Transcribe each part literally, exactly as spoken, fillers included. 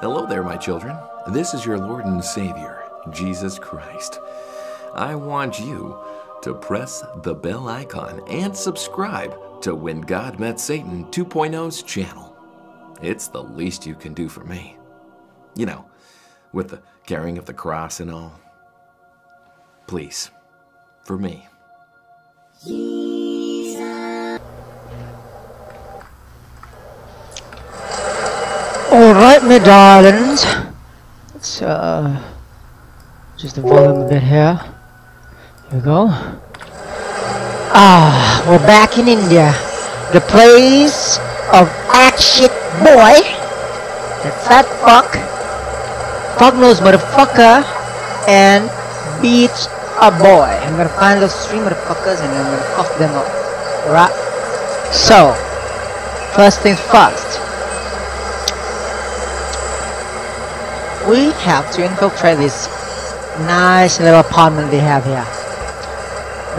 Hello there, my children. This is your Lord and Savior, Jesus Christ. I want you to press the bell icon and subscribe to When God Met Satan two point oh's channel. It's the least you can do for me. You know, with the carrying of the cross and all. Please, for me. All right, my darlings. Let's uh, just the volume a bit here. Here we go. Ah, we're back in India, the place of action boy, the fat fuck, fuck nose motherfucker, and beach a boy. I'm gonna find those three motherfuckers and I'm gonna fuck them up. Right? So, first things first. We have to infiltrate this nice little apartment they have here.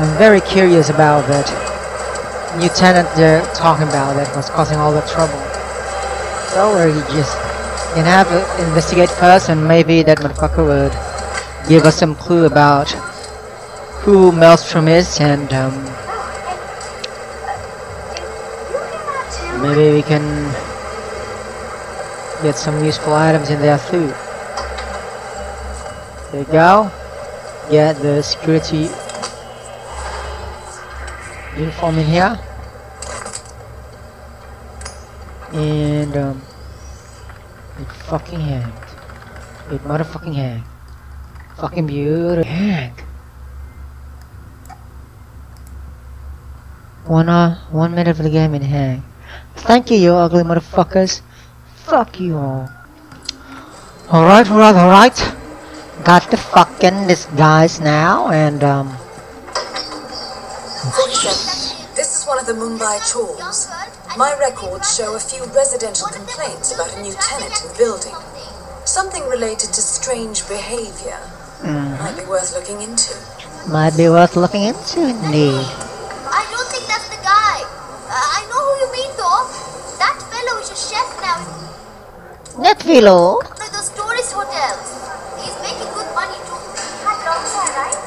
I'm very curious about that new tenant they're talking about that was causing all the trouble. So we're just gonna have to investigate first, and maybe that motherfucker would give us some clue about who Maelstrom is, and um, maybe we can get some useful items in there too. There you go. Get the security uniform in here, and um, it fucking hanged. It motherfucking hanged. Fucking beautiful. Hang. One hour, one minute of the game and hang. Thank you, you ugly motherfuckers. Fuck you all. All right, all right, all right. Got the fucking disguise now, and um. This is one of the Mumbai chores. My records show a few residential complaints about a new tenant in the building. Something related to strange behavior. Mm-hmm. Might be worth looking into. Might be worth looking into, indeed. I don't think that's the guy. Uh, I know who you mean, though. That fellow is a chef now. That fellow? One of those tourist hotels. He's making good money too. He had long hair, right?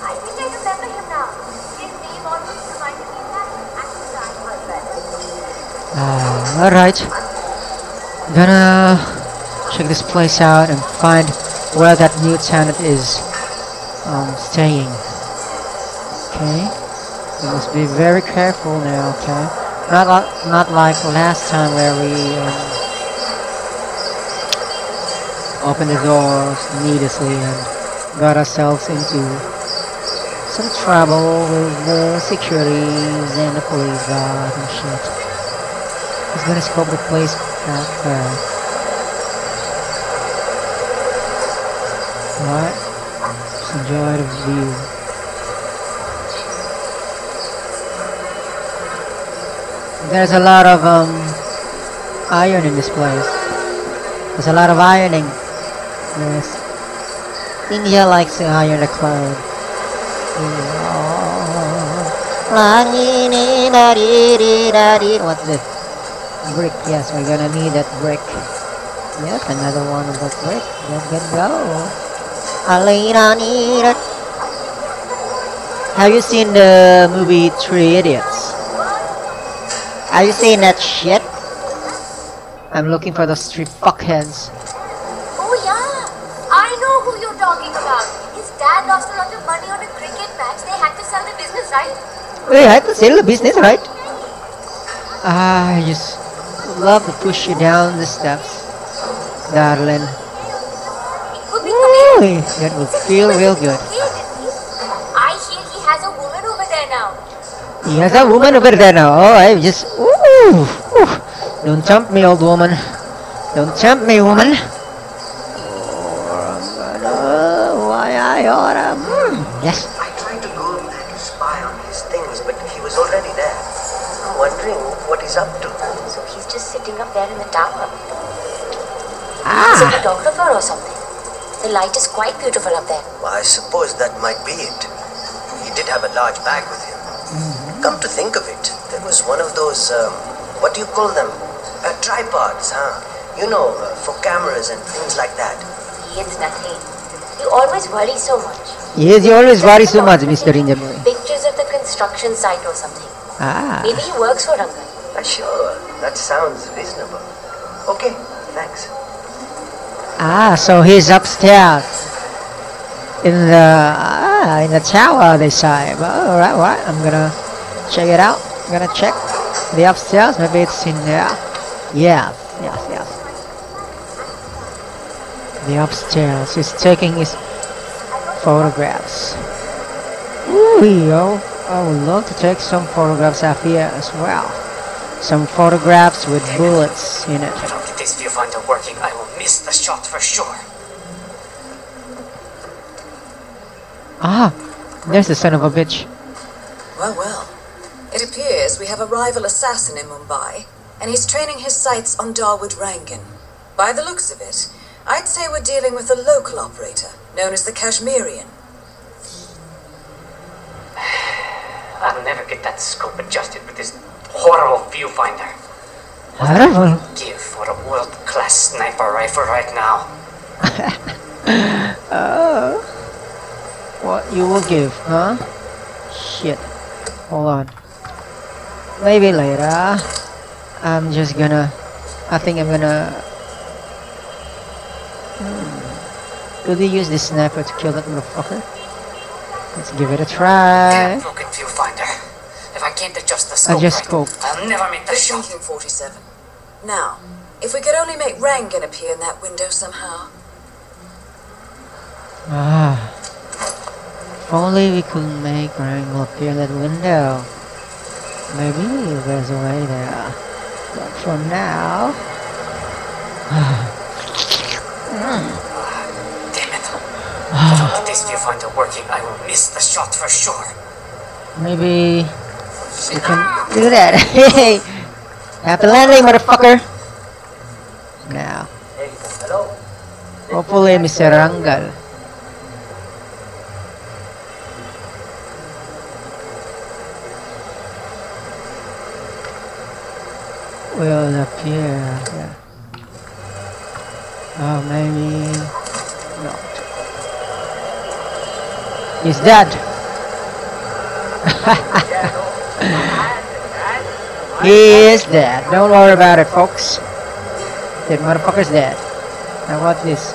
I think I remember him now. His name almost reminded me of that. Actually, I was better. Ah, all right. Gonna check this place out and find where that new tenant is um, staying. Okay, we must be very careful now. Okay, not like not like last time where we um, opened the doors needlessly and got ourselves into some trouble with the securities and the police guard and shit. He's gonna scope the place out first. Alright, just enjoy the view. There's a lot of um, iron in this place. There's a lot of ironing. Yes. India likes to iron the clothes. What's this? Brick, yes, we're gonna need that brick. Yep, another one of those bricks. Let's get go. Have you seen the movie Three Idiots? Have you seen that shit? I'm looking for those three fuckheads. Oh yeah, I know who you're talking about. His dad lost a lot of money on a cricket match. They had to sell the business, right? They had to sell the business, right? I just love to push you down the steps, darling. That would feel real good. I hear he has a woman over there now. He has a woman over there now. Oh, I just... Ooh, ooh. Don't tempt me, old woman. Don't tempt me, woman. Why I oughta... Yes. I tried to go in there to spy on his things, but he was already there. I'm wondering what he's up to. So he's just sitting up there in the tower. Ah. Is he a photographer or something? The light is quite beautiful up there. Well, I suppose that might be it. He did have a large bag with him. Mm-hmm. Come to think of it, there was one of those, um, what do you call them? Uh, tripods, huh? you know, uh, for cameras and things like that. He is nothing. You always worry so much. Yes, you always worry so much, Mister Engineer. Pictures of the construction site or something. Ah. Maybe he works for Rangan. Uh, sure, that sounds reasonable. Okay, thanks. Ah, so he's upstairs in the ah, in the tower they say. Well, all right, all right. I'm gonna check it out. I'm gonna check the upstairs. Maybe it's in there. Yes, yes, yes. The upstairs is taking his photographs. Ooh, yo! I would love to take some photographs up here as well. Some photographs with bullets in it. If I don't get this viewfinder working, I will miss the shot for sure. Ah, there's the son of a bitch. Well, well. It appears we have a rival assassin in Mumbai, and he's training his sights on Dawood Rangan. By the looks of it, I'd say we're dealing with a local operator, known as the Kashmirian. I'll never get that scope adjusted with this horrible viewfinder. Horrible? What do you give for a world-class sniper rifle right now? Oh. What you will give, huh? Shit. Hold on. Maybe later. I'm just gonna... I think I'm gonna... Hmm. Could we use this sniper to kill that motherfucker? Let's give it a try. Damn broken viewfinder. If I can't adjust the scope, adjust right, scope. I'll never make the shot. forty-seven. Now, if we could only make Rangan appear in that window somehow. Ah. If only we could make Rangan appear in that window. Maybe there's a way there. But for now... uh, damn it. If I don't get this viewfinder working, I will miss the shot for sure. Maybe... we can do that. Hey! Happy landing, motherfucker! Now... hopefully Mister Rangan. Will appear. Yeah. Oh, maybe not. He's dead. He is dead. Don't worry about it, folks. That motherfucker's dead. Now what this?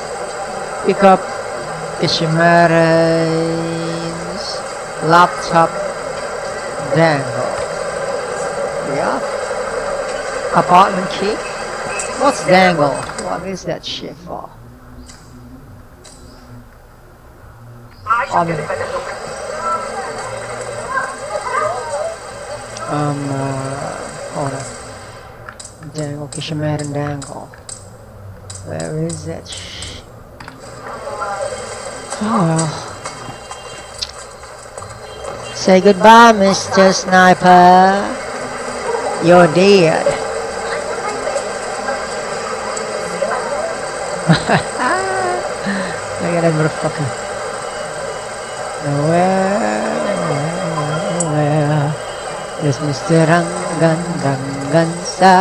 Pick up Ishimare's laptop. Dangle. Yeah. Apartment key? What's dangle? What is that shit for? Um, um uh, hold on. Dangle, Kishimad and dangle. Where is that sh... Oh well. Say goodbye, Mister Sniper. You're dead. I got that motherfucker. Where, where, where is Mister Rangan, Rangan Sa?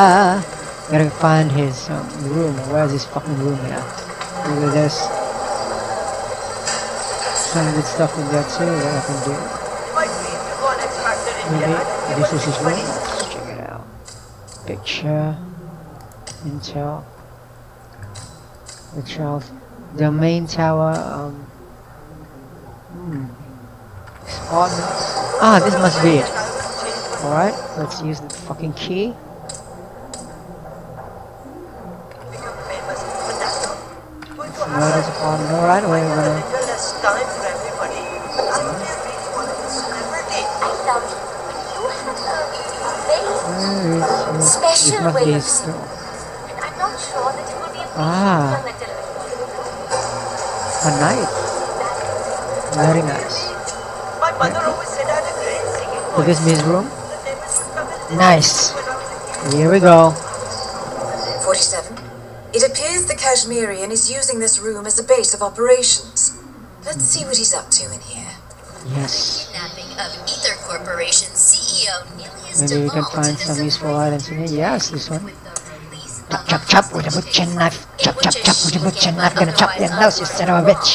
Gotta find his um, room. Where's his fucking room now? Maybe there's some good stuff in there too that I can do. Maybe this is his room. Let's check it out. Picture. Intel. The child, the main tower, um, hmm, ah, this must be it. Alright, let's use the fucking key. Alright, wait a minute. Special waves. I'm not sure that it will be a big deal. A knife. Very nice. My mother always said I had a great singing voice. This means room. Nice. Here we go. forty-seven. It appears the Kashmirian is using this room as a base of operations. Let's see what he's up to in here. Yes. The kidnapping of Ether Corporation C E O Nilius. Maybe we can find some useful items in here. Yes, this one. chop, chop with a butcher knife. Chop, chop, chop with a butcher knife. Gonna chop your nose, you son of a bitch.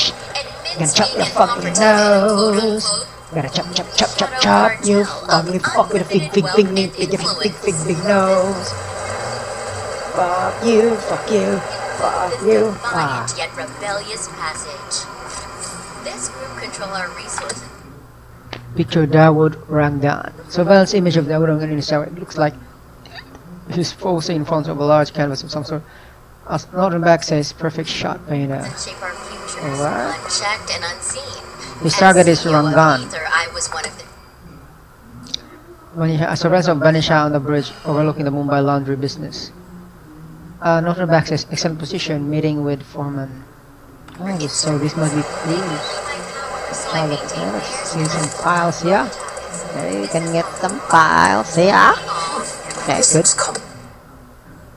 Gonna chop your fucking nose. Gonna chop, chop, chop, chop, chop you ugly fuck with a big, big, big, big, big, big, big, big nose. Fuck you, fuck you, fuck you, fuck. Yet rebellious passage. This group control our resources. Picture Dawood Rangan. Surveillance image of Dawood Rangan in the shower. It looks like he's posing in front of a large canvas of some sort. As northern back says, perfect shot painter. Alright. His target is Rangan. A surveillance of Vanya Shah on the bridge overlooking the Mumbai laundry business. Uh, northern back says, excellent position, meeting with foreman. Oh, so this must be clean. Let's see some files here. Okay, you can get some files here. Okay, good.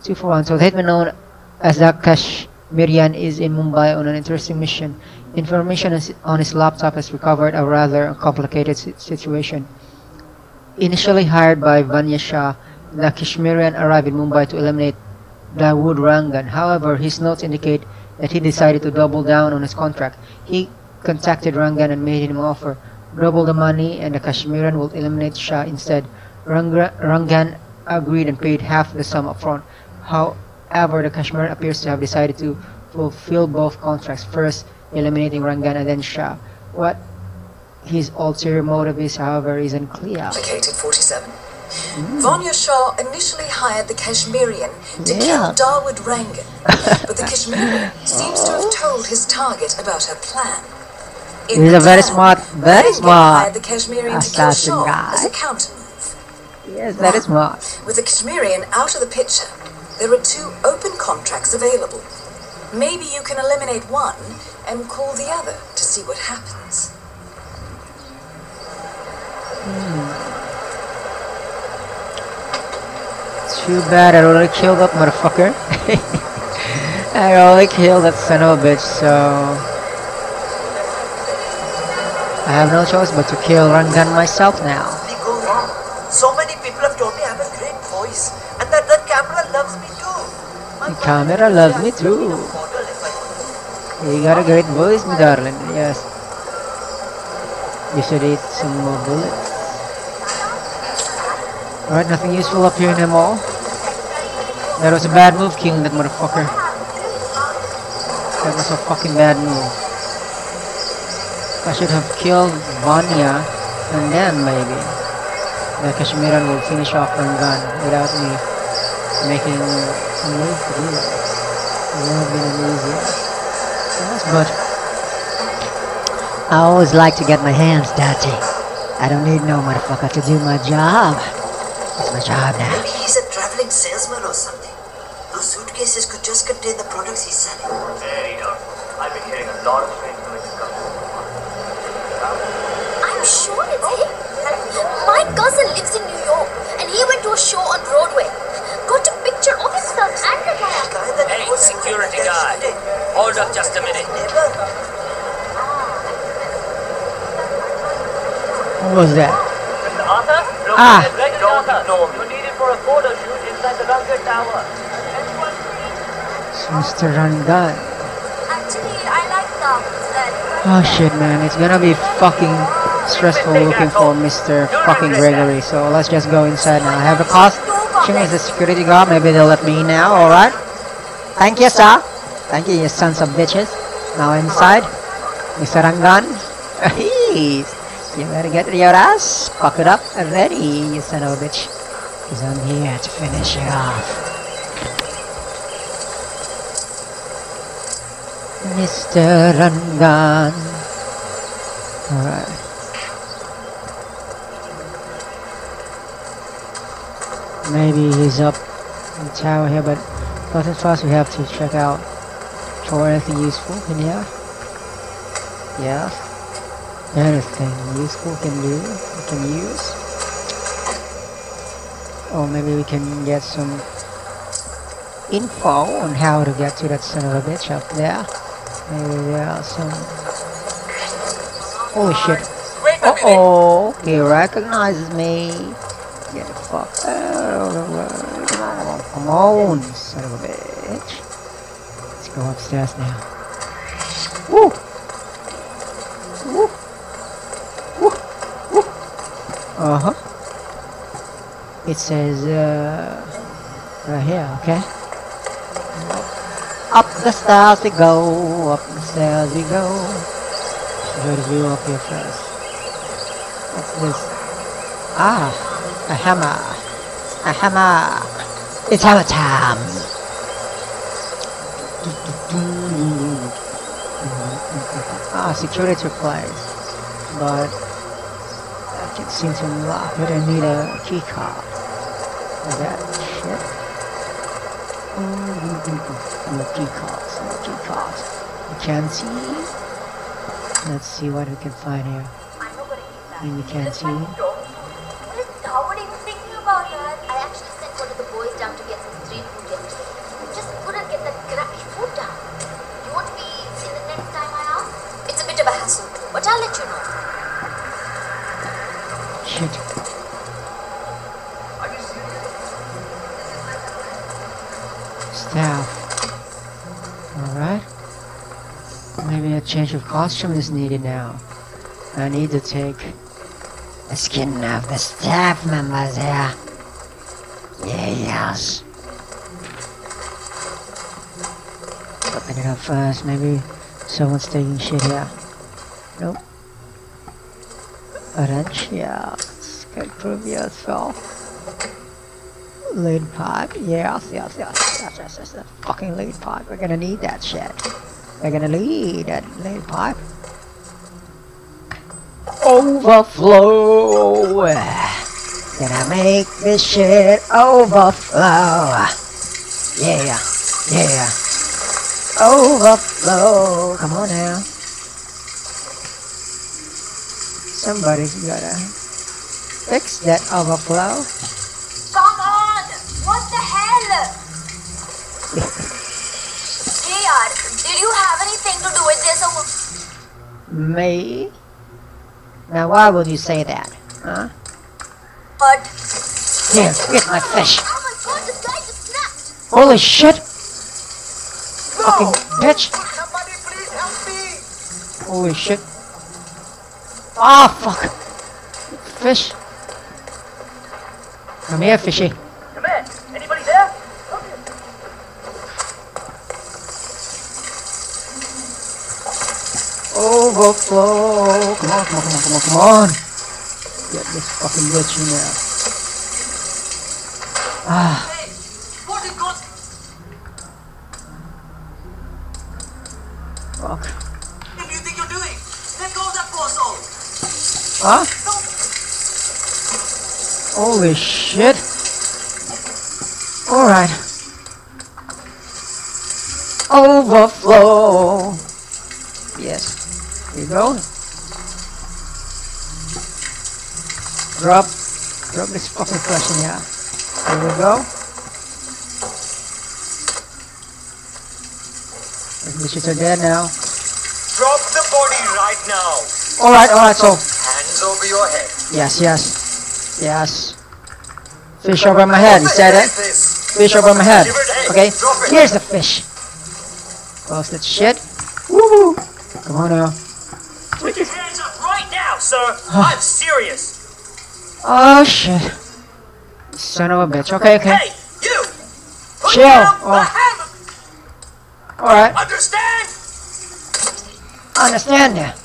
two four one. So the hitman known as the Kashmirian is in Mumbai on an interesting mission. Information on his laptop has recovered a rather complicated situation. Initially hired by Vanya Shah, the Kashmirian arrived in Mumbai to eliminate Dawood Rangan. However, his notes indicate that he decided to double down on his contract. He contacted Rangan and made him an offer. Double the money and the Kashmirian will eliminate Shah instead. Rangra, Rangan agreed and paid half the sum upfront. However, the Kashmirian appears to have decided to fulfill both contracts, first eliminating Rangan and then Shah. What his ulterior motive is, however, is unclear. forty-seven. Mm. Vanya Shah initially hired the Kashmirian to yeah. kill Dawood Rangan, but the Kashmirian seems oh. to have told his target about her plan. In He's a very town, smart, very smart the Kashmirian assassin to guy. As a move. Yes, that is smart. With the Kashmirian out of the picture, there are two open contracts available. Maybe you can eliminate one and call the other to see what happens. Hmm. Too bad I already killed that motherfucker. I already killed that son of a bitch, so... I have no choice but to kill Rangan myself now. We go wrong. So many people have told me I have a great voice and that the camera loves me too. My the camera loves me too. You got a great voice, my darling. Yes. You should eat some more bullets. Alright, nothing useful up here anymore. That was a bad move, killing that motherfucker. That was a fucking bad move. I should have killed Vanya and then maybe the Kashmirian will finish off Rangan without me making a move to do that. It would have been easier. Yes, but I always like to get my hands dirty. I don't need no motherfucker to do my job. It's my job now. Maybe he's a traveling salesman or something. Those suitcases could just contain the products he's selling. Very dark. I've been hearing a lot of things. I'm sure it's him. My cousin lives in New York and he went to a show on Broadway. Got a picture of himself and the guy. Hey, security guard. Hold up just a minute. Who was that? Mister Arthur? Look, ah. No, you need it for a photo shoot inside the Rangan Tower. It's Mister Rangan. Actually, I like that. Oh shit, man. It's gonna be fucking... stressful looking for Mister fucking Gregory, so let's just go inside now. I have a cost. She is the security guard, maybe they'll let me now, alright? Thank you, sir. Thank you, you sons of bitches. Now inside, Mister Rangan. You better get your ass, fuck it up, and ready, you son of a bitch. Because I'm here to finish it off. Mister Rangan. Alright. Maybe he's up in the tower here, but nothing fast. We have to check out for anything useful in here. Yeah, anything useful can do, we can use. Or maybe we can get some info on how to get to that son of a bitch up there. Maybe there are some. Holy shit! Uh oh, he recognizes me. Get the fuck out of the way. Come on, son of a bitch. pitch. Let's go upstairs now. Woo! Woo! Woo! Woo! Uh-huh. It says, uh, right here, okay? Up the stairs we go, up the stairs we go. Should I do up here first? What's this? Ah! A hammer! A hammer! It's hammer time! Ah, security took place. But I can seem to lock it. I need a key card. Is that shit? No key cards, no key cards. You can see? Let's see what we can find here. And you can't see. What is Dawood even thinking about here? I actually sent one of the boys down to get some street food yesterday. I just couldn't get that crappy food down. You won't be seen the next time I ask? It's a bit of a hassle, but I'll let you know. Shit. Are you serious? Staff. Alright. Maybe a change of costume is needed now. I need to take the skin of the staff members here. Yes. Open it up first. Maybe someone's taking shit here. Nope. Orange. Yes. Good. Prove yourself. Lead pipe. Yes, yes, yes, yes, yes, yes, yes. Fucking lead pipe. We're gonna need that shit. We're gonna need that lead pipe. Overflow! Gonna make this shit overflow! Yeah, yeah! Overflow! Come on now! Somebody's gotta fix that overflow! Come on! What the hell? Hey, R, did you have anything to do with this over? Me? Now why would you say that, huh? But... Here, get my fish! Oh my god, this guy just snapped! Holy shit! No. Fucking bitch! Somebody please help me! Holy shit! Ah, oh, fuck! Fish! Come here, fishy! Come here! Anybody there? Okay. Overflow! Come on, come on, come on, come on, come on! Get this fucking bitch in there. Ah. Hey, what you got? Fuck. What do you think you're doing? Let go of that portal! Huh? No. Holy shit! Alright. Overflow! Yes. Here you go. Drop. Drop this fucking flesh in here. Here we go. These bitches are dead now. Drop the body right now. Alright, alright, so. Hands over your head. Yes, yes. Yes. Fish over my head, you said it? Fish over my head. Okay, here's the fish. Close that shit. Woohoo! Come on now. Put your hands up right now, sir! I'm serious! Oh shit. Son of a bitch. Okay, okay. Hey, you! Put chill! Oh. Alright. Understand? Understand that.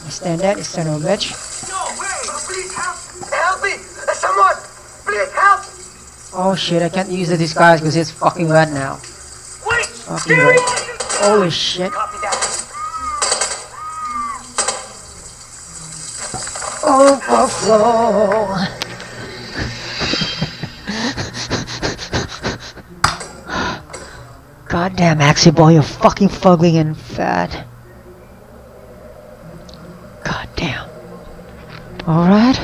Understand that, you son of a bitch. No way! Please help! Help me! Someone! Please help! Oh shit, I can't use the disguise because it's fucking red now. Wait! Fucking red. Holy shit. Overflow. Goddamn, Axie boy, you're fucking fuggling and fat. Goddamn. Alright.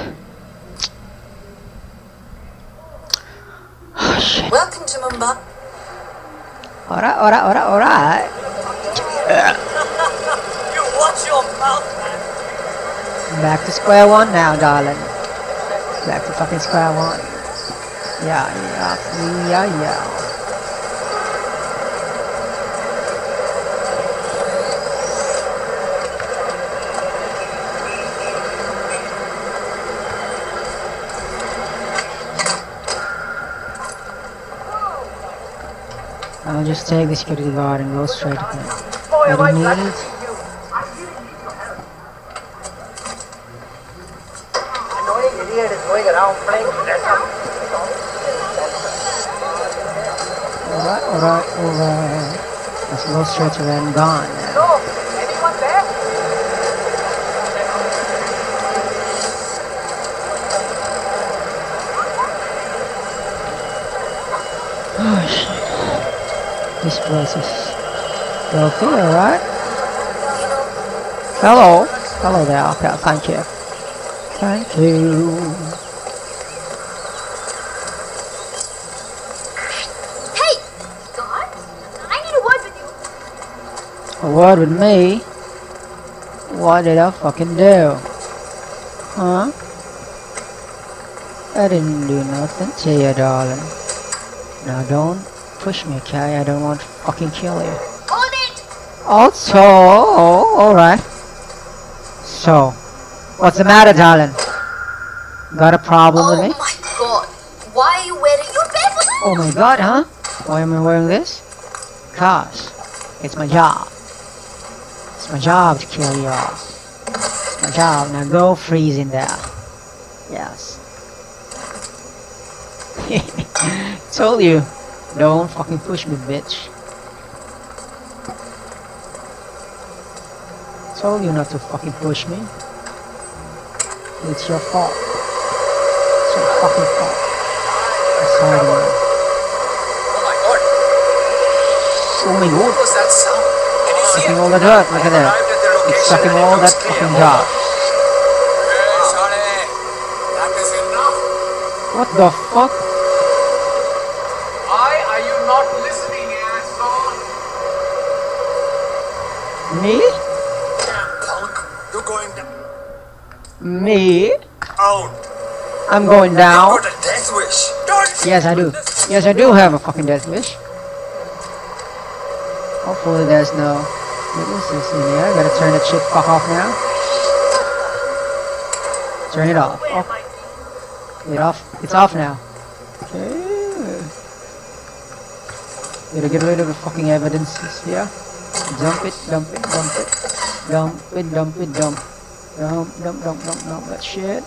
Oh shit. Welcome to Mumbai. Alright, alright, alright, alright. You watch your mouth. Back to square one now, darling. Back to fucking square one. Yeah, yeah, yeah, yeah. I'll just take this kid to the bar and go straight to him. I don't need it. Annoying idiot is going around playing dress up. Alright, alright, alright. Let's go straight to Rangan. So, anyone there? Oh shit. This place is filthy, alright? Hello. Hello there. Thank you. Thank you. Hey! Scott? I need a word with you. A word with me? What did I fucking do? Huh? I didn't do nothing to you, darling. Now don't push me, okay? I don't want to fucking kill you. Hold it! Also, oh, alright. So, what's the matter, darling? Got a problem oh with me? Oh my god, why are you wearing your paper? Oh my god, huh? Why am I wearing this? Cause, it's my job. It's my job to kill you all. It's my job, now go freeze in there. Yes. Told you. Don't fucking push me, bitch. Told you not to fucking push me. It's your fault. It's your fucking fault. I'm sorry, man. Oh my god. Oh my god. What was that sound? Can you see it? Sucking all that dirt, look at that. It's sucking all that fucking dirt. What the fuck? Me? You're going down. Me? Out. I'm going down. You've got a death wish. Don't yes, I do. Yes, I do have a fucking death wish. Hopefully there's no witnesses in here. I gotta turn that shit fuck off now. Turn it off. Oh. It off. It's off now. Okay. Gotta get rid of the fucking evidences here. Dump it, dump it, dump it, dump it, dump it, dump, dump, dump, dump, dump, dump that shit.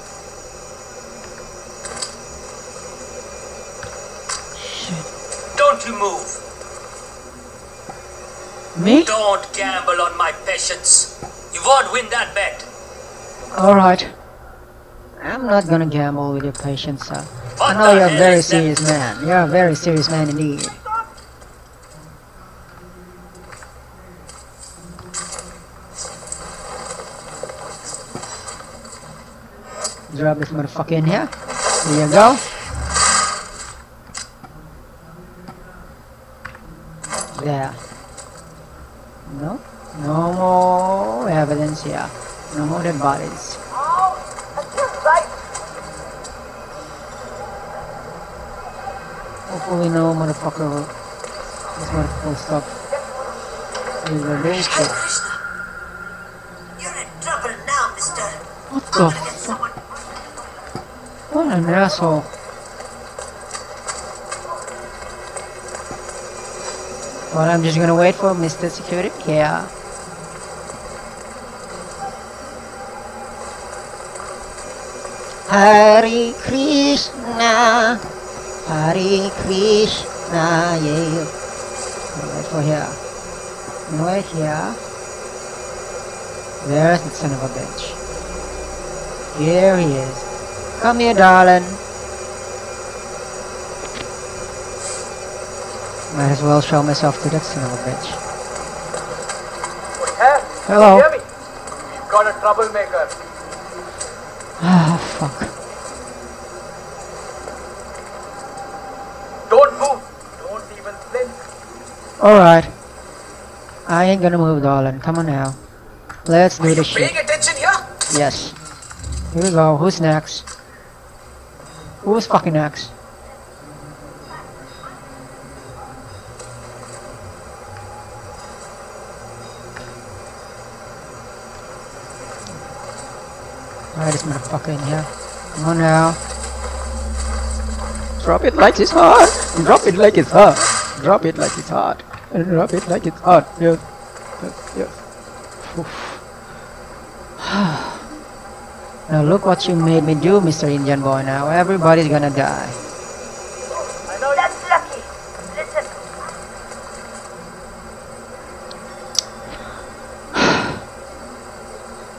Shit. Don't you move. Me? Don't gamble on my patience. You won't win that bet. All right. I'm not gonna gamble with your patience, sir. What I know you're a very serious man. man. You're a very serious man indeed. Drop this motherfucker in here. There you go. There. No? No more evidence here. No more dead bodies. Oh, that's just right. Hopefully no motherfucker will... This motherfucker will stop. He's a bitch. You're in trouble now, mister. What the fuck? What an asshole. Well, I'm just gonna wait for Mister Security. Yeah. Hare Krishna. Hare Krishna. Yeah. Wait for here. Wait here. There's the son of a bitch. Here he is. Come here, darling. Might as well show myself to that son of a bitch. Hey, hello. You hear me? We've got a troublemaker. Ah, fuck. Don't move. Don't even blink. Alright. I ain't gonna move, darling. Come on now. Let's do this shit. Are you paying attention here? Yes. Here we go. Who's next? Who was fucking next? Alright, this motherfucker in here. Come on now. Drop it like it's hot. Drop it like it's hot. rub it like it's hot, and rub it like it's hot. Yes, yes, yes. Now look what you made me do, Mister Indian boy. Now everybody's gonna die. That's lucky. Listen.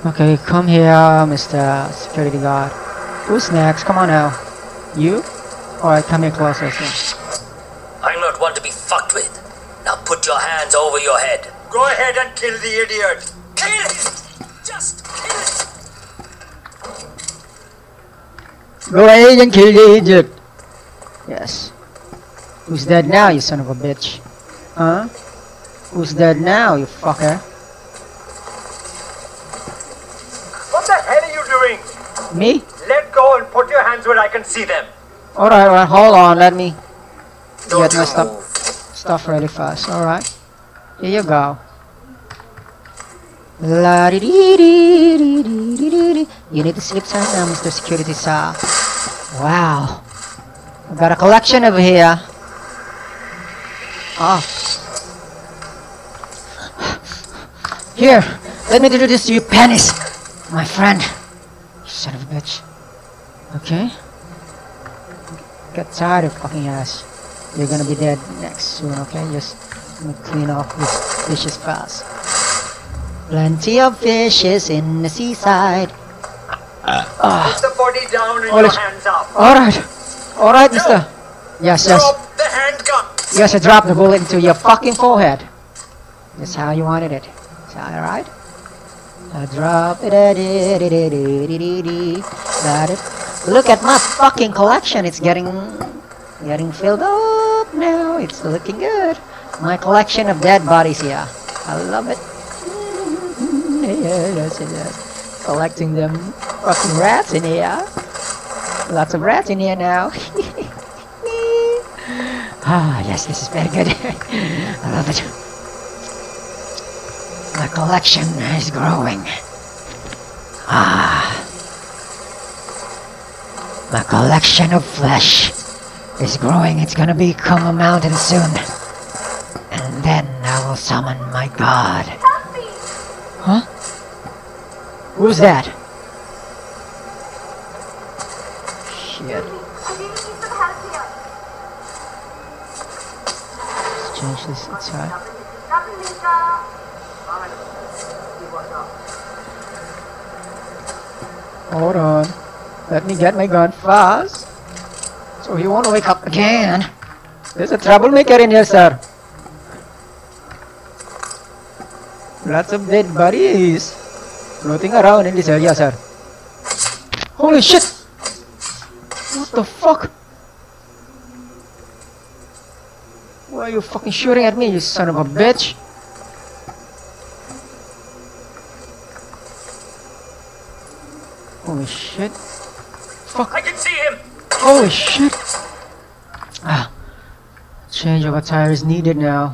Okay, come here, Mister Security Guard. Who's next? Come on now. You? Alright, come here closer. Sir. I'm not one to be fucked with. Now put your hands over your head. Go ahead and kill the idiot. Kill it! Just kill it! Go ahead and kill the idiot. Yes. Who's dead now, you son of a bitch? Huh? Who's dead now, you fucker? What the hell are you doing? Me? Let go and put your hands where I can see them. Alright, alright, hold on, let me Don't get my stuff, stuff really fast. Alright. Here you go. La dee dee dee dee dee dee dee. You need to sleep time now, Mister Security Sir. Wow. I've got a collection over here. Oh. Here, let me do this to you, pennies, my friend. You son of a bitch. Okay. Get tired of fucking ass. You're gonna be dead next soon, okay? Just let me clean off these fishes fast. Plenty of fishes in the seaside. Uh, uh, Put the body down and your hands up. Alright. Alright, no. Mister. Yes, yes. Drop the handgun. Yes, I dropped the bullet into your fucking forehead. That's how you wanted it. Is that alright? I drop it. Got it. Look at my fucking collection. It's getting getting filled up now. It's looking good. My collection of dead bodies here. I love it. Yes, yes. Collecting them fucking rats in here. Lots of rats in here now. Ah, yes, this is very good. I love it. The collection is growing. Ah. The collection of flesh is growing. It's gonna become a mountain soon. And then I will summon my god. Help me. Huh? Who's that? Shit. Let's change this inside. Hold on. Let me get my gun fast. So he won't wake up again. There's a troublemaker in here, sir. Lots of dead bodies floating around in this area, sir. Holy shit! What the fuck? Why are you fucking shooting at me, you son of a bitch? Holy shit. Fuck. I can see him! Holy shit! Ah. Change of attire is needed now.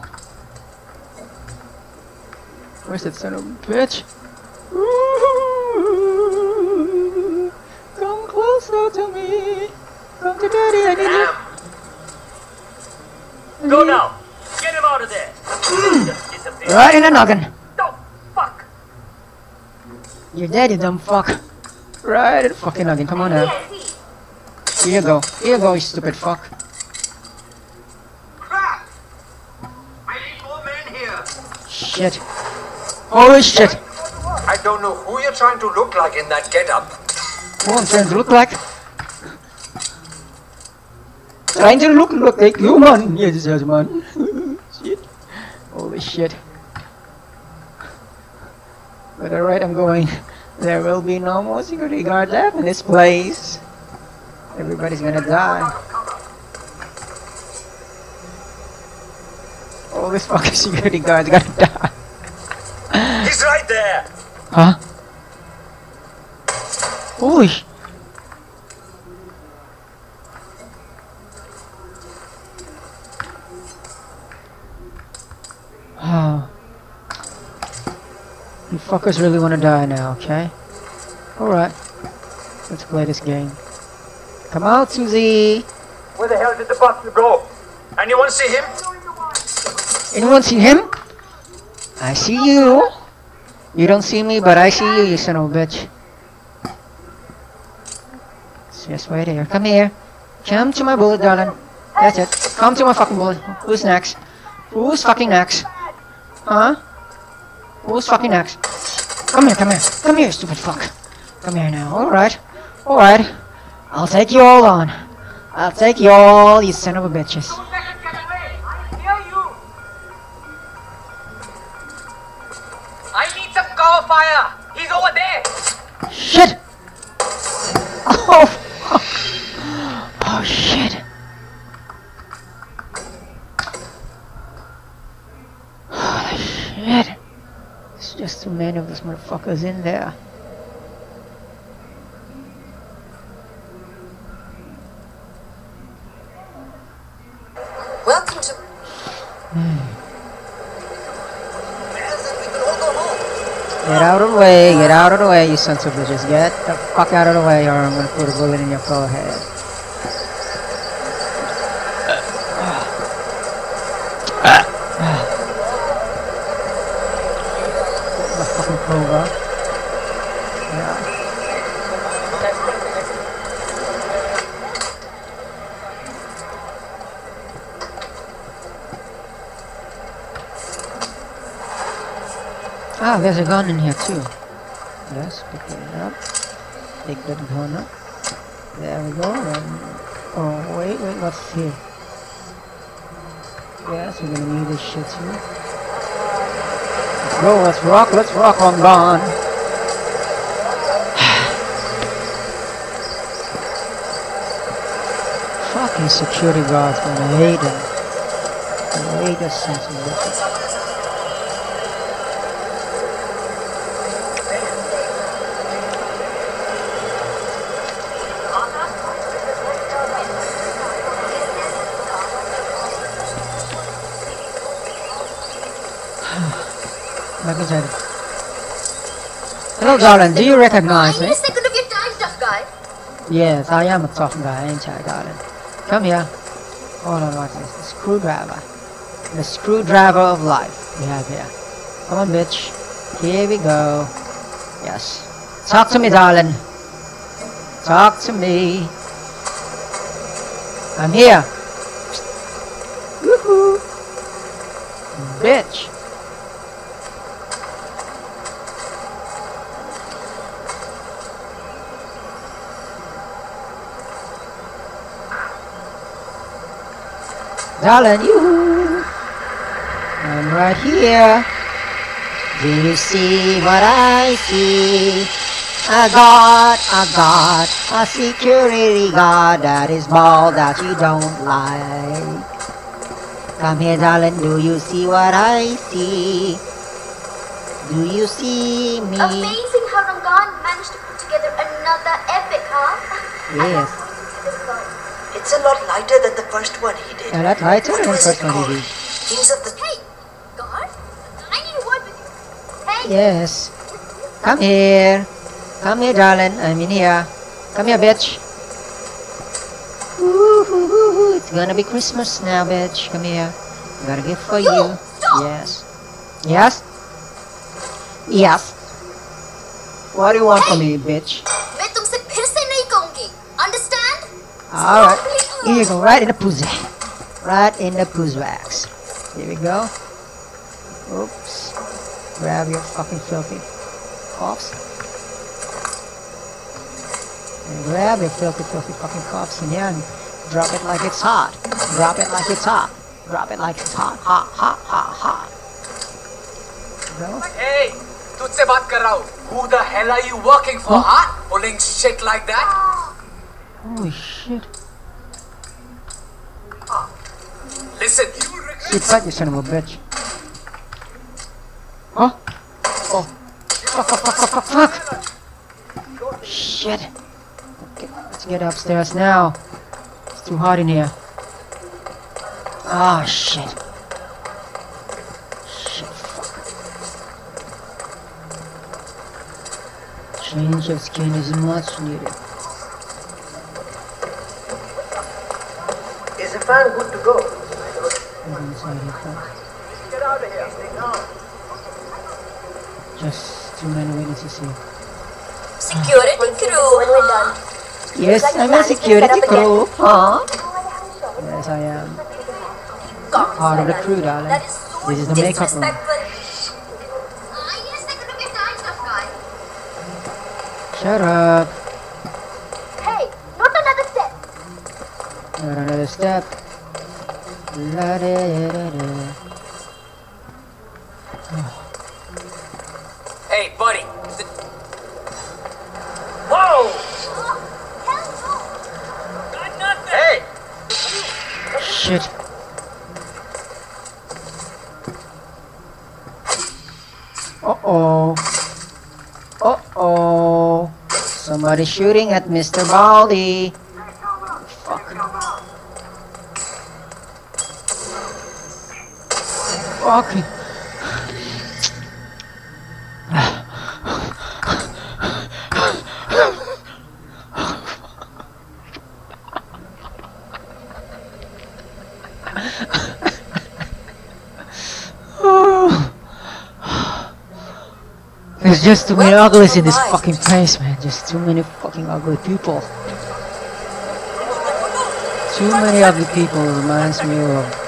Where's that son of a bitch? Ooh, come closer to me. Come to daddy, I need you. Go now! Get him out of there! Mm. Right in the noggin! Oh, fuck! You're dead, you dumb fuck. Right at fucking noggin, come on now. Here you go, here you go, you stupid fuck. Crap! I need more men here. Shit. Holy shit! I don't know who you're trying to look like in that getup. Who I'm trying to look like? Trying to look look like human. Yes, yes, man. Shit. Holy shit. But alright, I'm going. There will be no more security guard left in this place. Everybody's gonna die. All these fucking security guards gonna die. He's right there! Huh? Holy sh- Oh. You fuckers really want to die now, okay? Alright. Let's play this game. Come out, Susie! Where the hell did the butler go? Anyone see him? Anyone see him? I see you. You don't see me, but I see you, you son of a bitch. It's just right here. Come here. Come to my bullet, darling. That's it. Come to my fucking bullet. Who's next? Who's fucking next? Huh? Who's fucking next? Come here, come here. Come here, stupid fuck. Come here now. Alright. Alright. I'll take you all on. I'll take you all, you son of a bitches. Cover fire! He's over there! Shit! Oh fuck! Oh shit! Holy shit! It's just too many of those motherfuckers in there. Welcome to... Hmm. Get out of the way, get out of the way, you sons of bitches. Get the fuck out of the way or I'm gonna put a bullet in your forehead. Uh. Uh. Uh. Fucking clover. Ah, there's a gun in here too. Yes, pick it up. Take that gun up. There we go. And, oh, wait, wait, what's here? Yes, we're gonna need this shit too. Let's go, let's rock, let's rock on gone. Fucking security guards, man, I hate them. I hate this sense of this. Hello darling, do you recognize me? I'm a second of your time, tough guy. Yes, I am a tough guy, ain't I darling? Come here. Hold on, what's this? The screwdriver. The screwdriver of life we have here. Come on bitch. Here we go. Yes. Talk to me darling. Talk to me. I'm here. Woohoo. Bitch. Darling, you, I'm right here. Do you see what I see? A guard, a guard, a security guard that is bald that you don't like. Come here, darling, do you see what I see? Do you see me? Amazing how Rangan managed to put together another epic, huh? Yes. It's a lot lighter than the first one he did. A lot lighter than the first one he did. Hey, guard, I need a word with you. Hey. Yes. Come here. Come here, darling. I'm in here. Come here, bitch. Ooh, hoo, hoo, hoo. It's gonna be Christmas now, bitch. Come here. I got a gift for you. you. Yes. Yes? Yes. What do you want hey. from me, bitch? Alright, here you go, right in the pussy. Right in the pussy wax. Here we go. Oops. Grab your fucking filthy cops. And grab your filthy, filthy fucking cops in here and drop it like it's hot. Drop it like it's hot. Drop it like it's hot. Hot, hot, hot, hot. Go. Hey, तुझसे बात कर रहा हूँ. Who the hell are you working for, huh? huh? Pulling shit like that? Holy shit. Listen, you regret. Sit back, you son of a bitch. Huh? Oh. Fuck, fuck, fuck, fuck, fuck. Shit. Okay, let's get upstairs now. It's too hot in here. Ah, oh, shit. Shit, fuck. Change of skin is much needed. Is the fan good to go? Get out of here. Just tune in and wait to see. Security uh. crew. When we're done. Yes, like I'm a security crew. Huh? Yes, I am. Part of the crew, darling. That is so this is the makeup room. Shut up. Hey, not another step. Not another step. La da da da. Hey, buddy. Whoa! Got nothing. Hey. Shit. Uh oh. Uh oh. Somebody's shooting at Mister Baldy. Fuck. Fuck. There's just too many uglies in this fucking place, man. Just too many fucking ugly people. Too many ugly people reminds me of